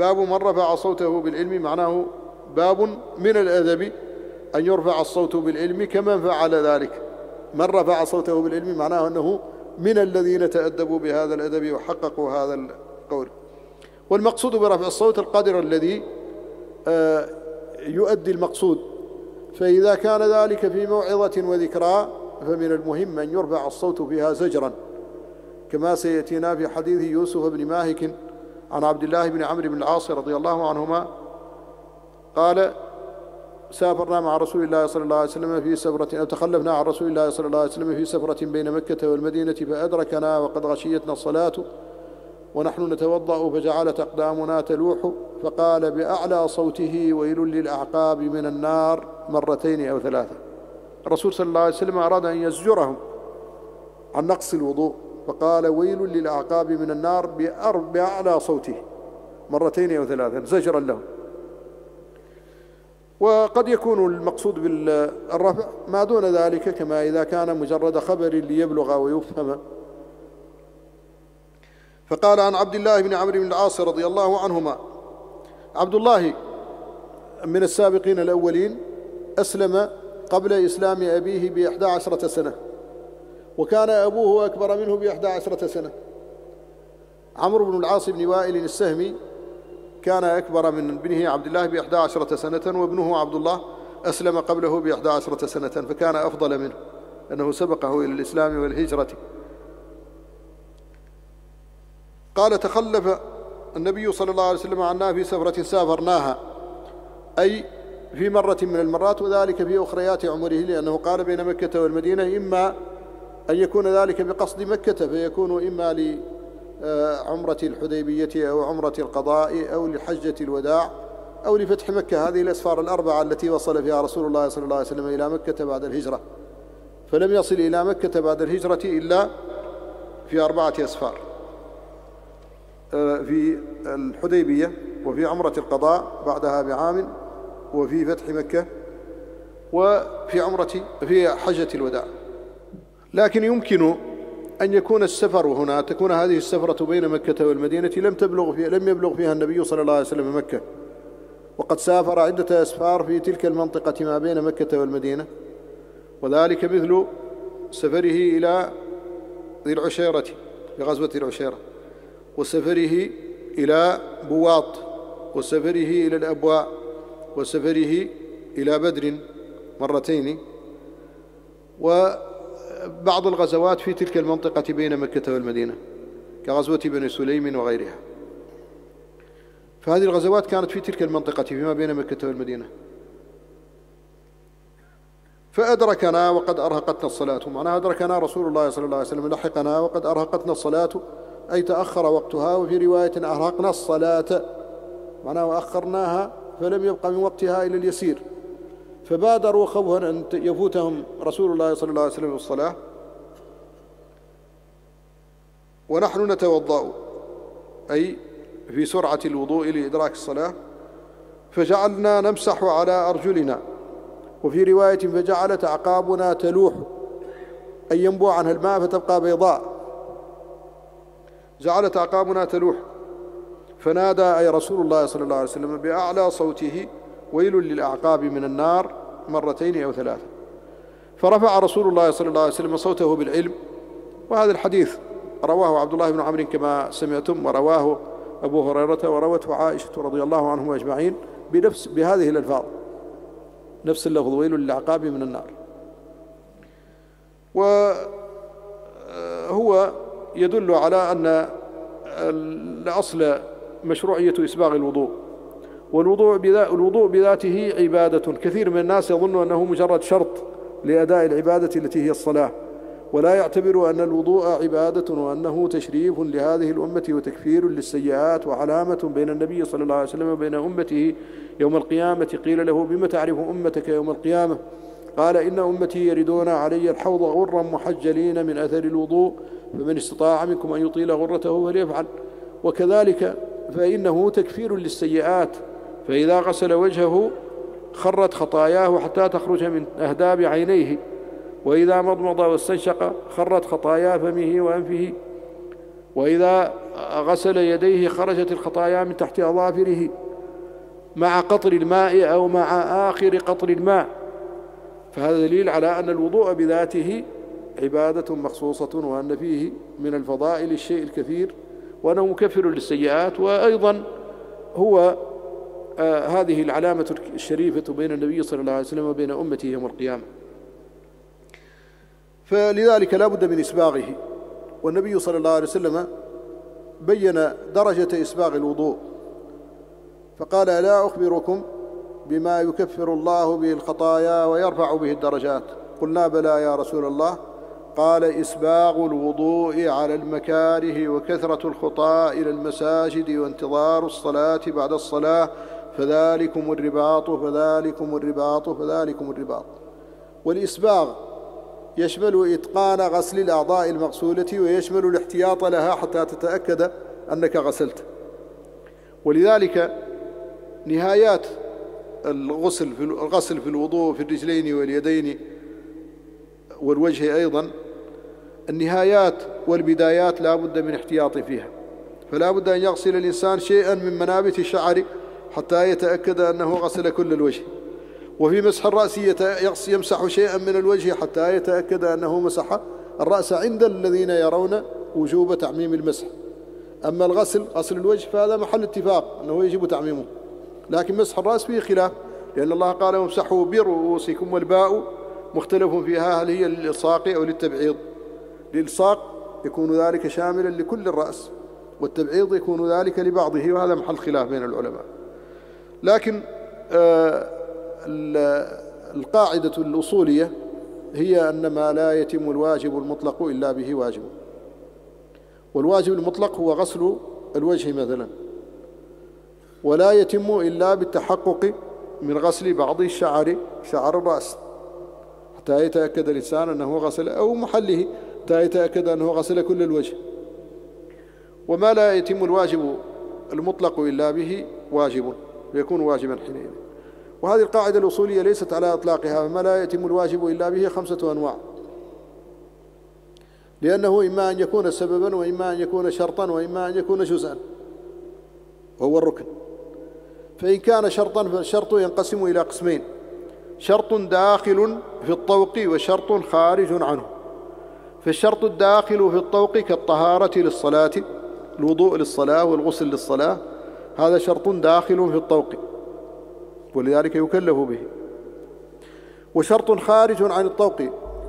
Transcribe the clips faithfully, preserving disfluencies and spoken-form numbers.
باب من رفع صوته بالعلم، معناه باب من الأدب أن يرفع الصوت بالعلم كمن فعل ذلك. من رفع صوته بالعلم معناه أنه من الذين تأدبوا بهذا الأدب وحققوا هذا القول. والمقصود برفع الصوت القدر الذي يؤدي المقصود، فإذا كان ذلك في موعظة وذكرى فمن المهم أن يرفع الصوت فيها زجرا، كما سيأتينا في حديث يوسف بن ماهك عن عبد الله بن عمرو بن العاص رضي الله عنهما قال: سافرنا مع رسول الله صلى الله عليه وسلم في سفرة، أو تخلفنا عن رسول الله صلى الله عليه وسلم في سفرة بين مكة والمدينة، فأدركنا وقد غشيتنا الصلاة ونحن نتوضأ، فجعلت أقدامنا تلوح، فقال بأعلى صوته: ويل للأعقاب من النار، مرتين أو ثلاثة. الرسول صلى الله عليه وسلم أراد أن يزجرهم عن نقص الوضوء، فقال ويل للأعقاب من النار بأعلى صوته مرتين أو ثلاثة زجرا لهم. وقد يكون المقصود بالرفع ما دون ذلك، كما إذا كان مجرد خبر ليبلغ ويفهم. فقال عن عبد الله بن عمرو بن العاص رضي الله عنهما: عبد الله من السابقين الأولين، أسلم قبل إسلام أبيه بإحدى عشرة سنة، وكان أبوه أكبر منه بإحدى عشرة سنة. عمرو بن العاص بن وائل السهمي كان أكبر من ابنه عبد الله بإحدى عشرة سنة، وابنه عبد الله أسلم قبله بإحدى عشرة سنة، فكان أفضل منه لأنه سبقه إلى الإسلام والهجرة. قال: تخلف النبي صلى الله عليه وسلم عنا في سفرة سافرناها، أي في مرة من المرات، وذلك في أخريات عمره، لأنه قال بين مكة والمدينة، إما أن يكون ذلك بقصد مكة فيكون إما ل عمرة الحديبية أو عمرة القضاء أو لحجة الوداع أو لفتح مكة، هذه الأسفار الأربعة التي وصل فيها رسول الله صلى الله عليه وسلم إلى مكة بعد الهجرة، فلم يصل إلى مكة بعد الهجرة إلا في أربعة أسفار، في الحديبية، وفي عمرة القضاء بعدها بعام، وفي فتح مكة، وفي عمرة في حجة الوداع. لكن يمكن أن يكون السفر هنا، تكون هذه السفرة بين مكة والمدينة لم تبلغ فيها لم يبلغ فيها النبي صلى الله عليه وسلم مكة، وقد سافر عدة أسفار في تلك المنطقة ما بين مكة والمدينة، وذلك مثل سفره إلى ذي العشيرة لغزوة العشيرة، وسفره إلى بواط، وسفره إلى الأبواء، وسفره إلى بدر مرتين، و بعض الغزوات في تلك المنطقة بين مكة والمدينة كغزوة بني سليم وغيرها. فهذه الغزوات كانت في تلك المنطقة فيما بين مكة والمدينة. فأدركنا وقد أرهقتنا الصلاة، معناها أدركنا رسول الله صلى الله عليه وسلم، لحقنا وقد أرهقتنا الصلاة، أي تأخر وقتها، وفي رواية أرهقنا الصلاة معناها أخرناها فلم يبقى من وقتها إلى اليسير، فبادروا خوفا أن يفوتهم رسول الله صلى الله عليه وسلم الصلاة. ونحن نتوضأ، أي في سرعة الوضوء لإدراك الصلاة، فجعلنا نمسح على أرجلنا، وفي رواية فجعلت أعقابنا تلوح، أي ينبوع عنها الماء فتبقى بيضاء، جعلت أعقابنا تلوح، فنادى أي رسول الله صلى الله عليه وسلم بأعلى صوته: ويل للأعقاب من النار، مرتين أو ثلاثة. فرفع رسول الله صلى الله عليه وسلم صوته بالعلم. وهذا الحديث رواه عبد الله بن عمرو كما سمعتم، ورواه أبو هريرة، وروته عائشة رضي الله عنهم أجمعين بنفس بهذه الألفاظ، نفس اللفظ: ويل للأعقاب من النار. وهو يدل على أن الأصل مشروعية إسباغ الوضوء، والوضوء بذاته عبادة. كثير من الناس يظن أنه مجرد شرط لأداء العبادة التي هي الصلاة، ولا يعتبر أن الوضوء عبادة، وأنه تشريف لهذه الأمة وتكفير للسيئات، وعلامة بين النبي صلى الله عليه وسلم وبين أمته يوم القيامة. قيل له: بما تعرف أمتك يوم القيامة؟ قال: إن أمتي يردون علي الحوض غرا محجلين من أثر الوضوء، فمن استطاع منكم أن يطيل غرته فليفعل. وكذلك فإنه تكفير للسيئات، فإذا غسل وجهه خرت خطاياه حتى تخرج من أهداب عينيه، وإذا مضمض واستنشق خرت خطايا فمه وأنفه، وإذا غسل يديه خرجت الخطايا من تحت أظافره مع قطر الماء أو مع آخر قطر الماء، فهذا دليل على أن الوضوء بذاته عبادة مخصوصة، وأن فيه من الفضائل الشيء الكثير، وأنه مكفر للسيئات. وأيضا هو آه هذه العلامة الشريفة بين النبي صلى الله عليه وسلم وبين أمته يوم القيامة، فلذلك لا بد من إسباغه. والنبي صلى الله عليه وسلم بين درجة إسباغ الوضوء فقال: ألا أخبركم بما يكفر الله به الخطايا ويرفع به الدرجات؟ قلنا: بلى يا رسول الله. قال: إسباغ الوضوء على المكاره وكثرة الخطاء إلى المساجد وانتظار الصلاة بعد الصلاة، فذلكم الرباط فذلكم الرباط فذلكم الرباط. والإسباغ يشمل إتقان غسل الأعضاء المغسولة، ويشمل الاحتياط لها حتى تتأكد أنك غسلت. ولذلك نهايات الغسل في الغسل في الوضوء في الرجلين واليدين والوجه أيضا، النهايات والبدايات لا بد من احتياط فيها، فلا بد أن يغسل الإنسان شيئا من منابت الشعر حتى يتأكد أنه غسل كل الوجه، وفي مسح الرأس يمسح شيئا من الوجه حتى يتأكد أنه مسح الرأس عند الذين يرون وجوب تعميم المسح. أما الغسل غسل الوجه فهذا محل اتفاق أنه يجب تعميمه، لكن مسح الرأس فيه خلاف، لأن الله قال: وامسحوا برؤوسكم، والباء مختلف فيها هل هي للإلصاق أو للتبعيض. للإلصاق يكون ذلك شاملا لكل الرأس، والتبعيض يكون ذلك لبعضه، وهذا محل خلاف بين العلماء. لكن آه القاعدة الأصولية هي أن ما لا يتم الواجب المطلق إلا به واجب، والواجب المطلق هو غسل الوجه مثلا، ولا يتم إلا بالتحقق من غسل بعض الشعر شعر الرأس حتى يتأكد الإنسان أنه غسل، أو محله حتى يتأكد أنه غسل كل الوجه. وما لا يتم الواجب المطلق إلا به واجب، يكون واجبا حينئذ. وهذه القاعدة الأصولية ليست على إطلاقها، فما لا يتم الواجب إلا به خمسة أنواع، لأنه إما أن يكون سببا، وإما أن يكون شرطا، وإما أن يكون جزءا، وهو الركن. فإن كان شرطا فالشرط ينقسم إلى قسمين: شرط داخل في الطوق، وشرط خارج عنه. فالشرط الداخل في الطوق كالطهارة للصلاة، الوضوء للصلاة والغسل للصلاة، هذا شرط داخل في الطوق ولذلك يكلف به. وشرط خارج عن الطوق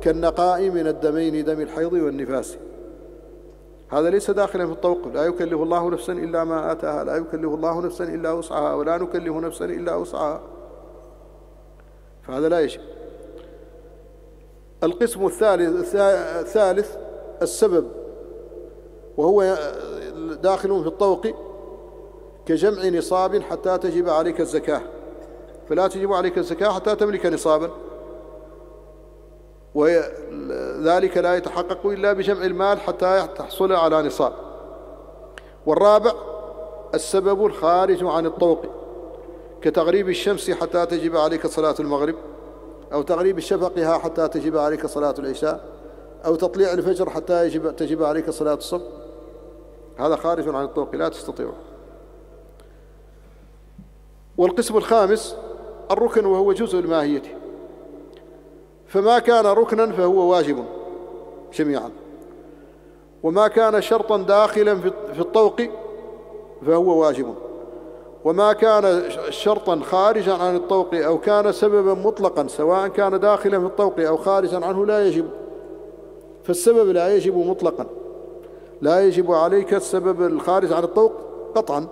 كالنقاء من الدمين، دم الحيض والنفاس، هذا ليس داخلا في الطوق، لا يكلف الله نفسا إلا ما آتاها، لا يكلف الله نفسا إلا وسعها، ولا نكلف نفسا إلا وسعها، فهذا لا يجب. القسم الثالث, الثالث السبب، وهو داخل في الطوق كجمع نصاب حتى تجب عليك الزكاة، فلا تجب عليك الزكاة حتى تملك نصابا، وذلك لا يتحقق إلا بجمع المال حتى تحصل على نصاب. والرابع السبب الخارج عن الطوق كتغريب الشمس حتى تجب عليك صلاة المغرب، أو تغريب الشفقها حتى تجب عليك صلاة العشاء، أو تطليع الفجر حتى يجب تجب عليك صلاة الصبح، هذا خارج عن الطوق لا تستطيعه. والقسم الخامس الركن، وهو جزء الماهية، فما كان ركنا فهو واجب جميعا، وما كان شرطا داخلا في الطوق فهو واجب، وما كان شرطا خارجا عن الطوق أو كان سببا مطلقا سواء كان داخلا في الطوق أو خارجا عنه لا يجب. فالسبب لا يجب مطلقا، لا يجب عليك السبب الخارج عن الطوق قطعا،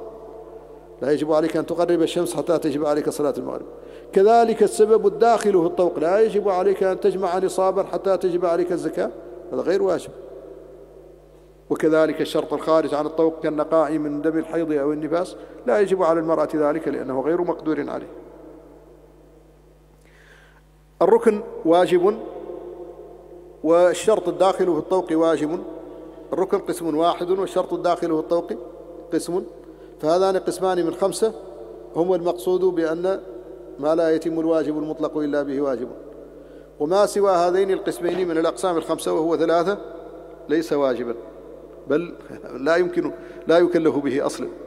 لا يجب عليك أن تقرب الشمس حتى تجب عليك صلاة المغرب. كذلك السبب الداخل في الطوق، لا يجب عليك أن تجمع نصابا حتى تجب عليك الزكاة، هذا غير واجب. وكذلك الشرط الخارج عن الطوق كالنقاء من دم الحيض أو النفاس، لا يجب على المرأة ذلك لأنه غير مقدور عليه. الركن واجب، والشرط الداخل في الطوق واجب. الركن قسم واحد، والشرط الداخل في الطوق قسم، فهذان قسمان من خمسة هم المقصود بأن ما لا يتم الواجب المطلق إلا به واجب، وما سوى هذين القسمين من الأقسام الخمسة وهو ثلاثة ليس واجبا. بل لا يمكن لا يكلف به أصلا.